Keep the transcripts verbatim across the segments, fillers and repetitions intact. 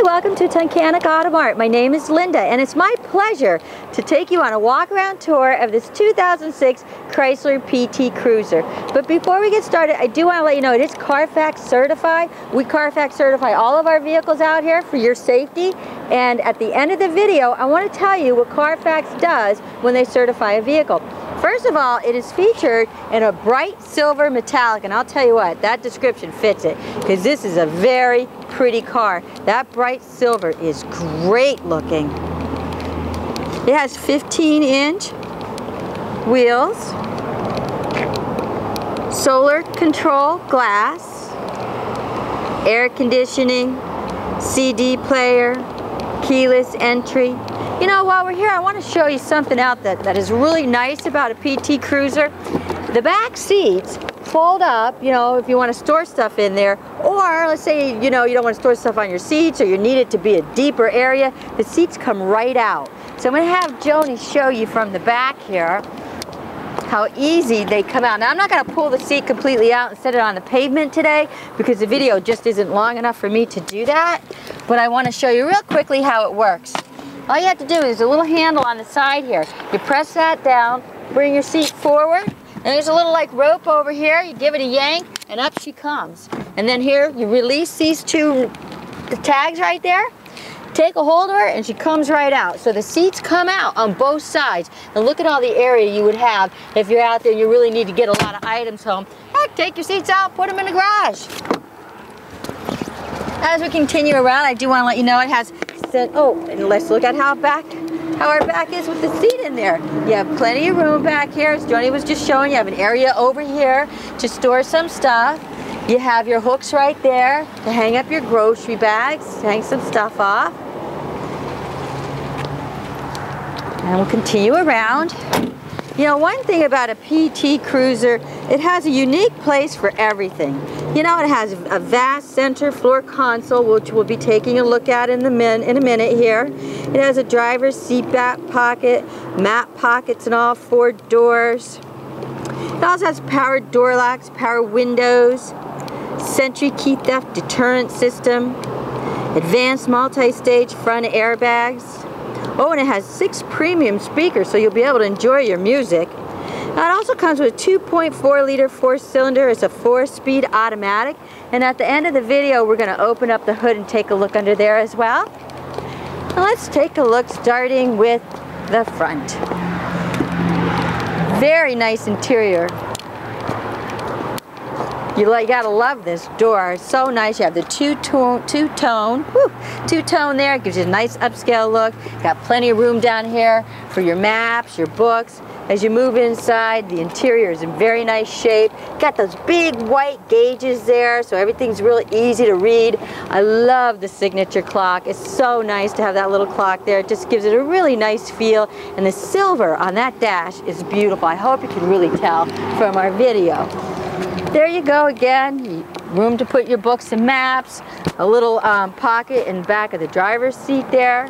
Hi, welcome to Tunkhannock Automart. My name is Linda and it's my pleasure to take you on a walk around tour of this two thousand six Chrysler P T Cruiser. But before we get started, I do want to let you know it is Carfax certified. We Carfax certify all of our vehicles out here for your safety. And at the end of the video, I want to tell you what Carfax does when they certify a vehicle. First of all, it is featured in a bright silver metallic, and I'll tell you what, that description fits it, because this is a very pretty car. That bright silver is great looking. It has fifteen inch wheels, solar control glass, air conditioning, C D player, keyless entry. You know, while we're here, I want to show you something out that, that is really nice about a P T Cruiser. The back seats fold up, you know, if you want to store stuff in there, or let's say, you know, you don't want to store stuff on your seats or you need it to be a deeper area, the seats come right out. So I'm going to have Joni show you from the back here how easy they come out. Now I'm not going to pull the seat completely out and set it on the pavement today because the video just isn't long enough for me to do that, but I want to show you real quickly how it works. All you have to do is a little handle on the side here. You press that down, bring your seat forward, and there's a little like rope over here. You give it a yank, and up she comes. And then here, you release these two tags right there, take a hold of her, and she comes right out. So the seats come out on both sides. And look at all the area you would have if you're out there and you really need to get a lot of items home. Heck, take your seats out, put them in the garage. As we continue around, I do want to let you know it has Then, oh, and let's look at how back, how our back is with the seat in there. You have plenty of room back here, as Joni was just showing. You have an area over here to store some stuff. You have your hooks right there to hang up your grocery bags, hang some stuff off. And we'll continue around. You know, one thing about a P T Cruiser, it has a unique place for everything. You know, it has a vast center floor console, which we'll be taking a look at in, the min in a minute here. It has a driver's seat back pocket, map pockets in all four doors. It also has power door locks, power windows, Sentry key theft deterrent system, advanced multi-stage front airbags. Oh, and it has six premium speakers, so you'll be able to enjoy your music. Now, it also comes with a two point four liter four-cylinder. It's a four-speed automatic. And at the end of the video, we're going to open up the hood and take a look under there as well. Now, let's take a look, starting with the front. Very nice interior. You like, gotta love this door. It's so nice. You have the two-tone, two-tone, two-tone there. It gives you a nice upscale look. Got plenty of room down here for your maps, your books. As you move inside, the interior is in very nice shape. Got those big white gauges there, so everything's really easy to read. I love the signature clock. It's so nice to have that little clock there. It just gives it a really nice feel. And the silver on that dash is beautiful. I hope you can really tell from our video. There you go again, room to put your books and maps, a little um, pocket in the back of the driver's seat there.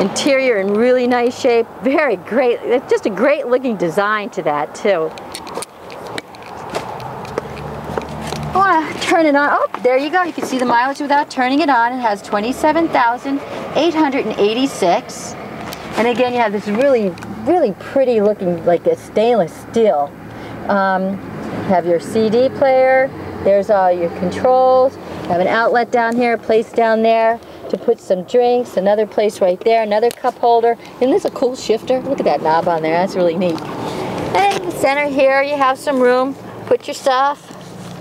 Interior in really nice shape, very great, it's just a great looking design to that too. I want to turn it on, oh there you go, you can see the mileage without turning it on. It has twenty-seven thousand eight hundred eighty-six, and again you have this really, really pretty looking, like a stainless steel. Um, Have your C D player, there's all your controls, you have an outlet down here, a place down there to put some drinks, another place right there, another cup holder. Isn't this a cool shifter? Look at that knob on there, that's really neat. And in the center here you have some room, put your stuff.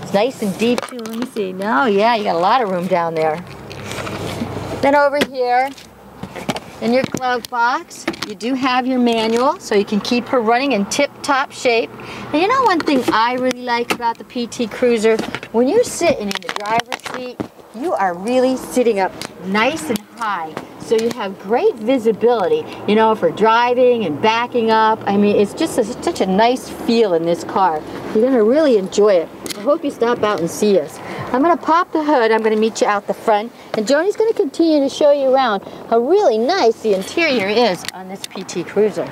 It's nice and deep too, let me see. No, yeah, you got a lot of room down there. Then over here, in your glove box, you do have your manual, so you can keep her running in tip-top shape. And you know one thing I really like about the P T Cruiser? When you're sitting in the driver's seat, you are really sitting up nice and high, so you have great visibility, you know, for driving and backing up. I mean, it's just a, such a nice feel in this car. You're going to really enjoy it. I hope you stop out and see us. I'm going to pop the hood. I'm going to meet you out the front. And Joni's going to continue to show you around how really nice the interior is on this P T Cruiser.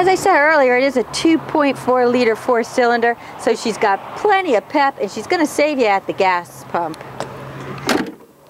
As I said earlier, it is a two point four liter four-cylinder, so she's got plenty of pep, and she's going to save you at the gas pump.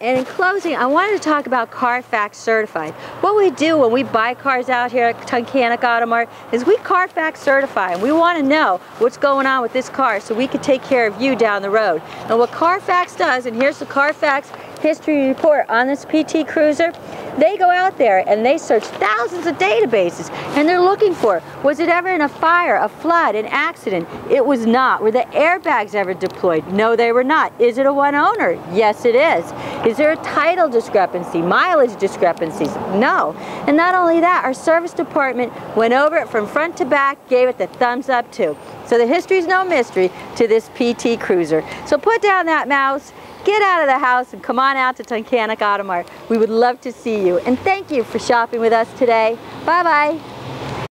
And in closing, I wanted to talk about Carfax Certified. What we do when we buy cars out here at Tunkhannock Automart is we Carfax certify, and we want to know what's going on with this car so we can take care of you down the road. And what Carfax does, and here's the Carfax history report on this P T Cruiser, they go out there and they search thousands of databases, and they're looking for, was it ever in a fire, a flood, an accident? It was not. Were the airbags ever deployed? No, they were not. Is it a one owner? Yes, it is. Is there a title discrepancy, mileage discrepancies? No. And not only that, our service department went over it from front to back, gave it the thumbs up too. So the history's no mystery to this P T Cruiser. So put down that mouse, get out of the house, and come on out to Tunkhannock Automart. We would love to see you, and thank you for shopping with us today. Bye-bye.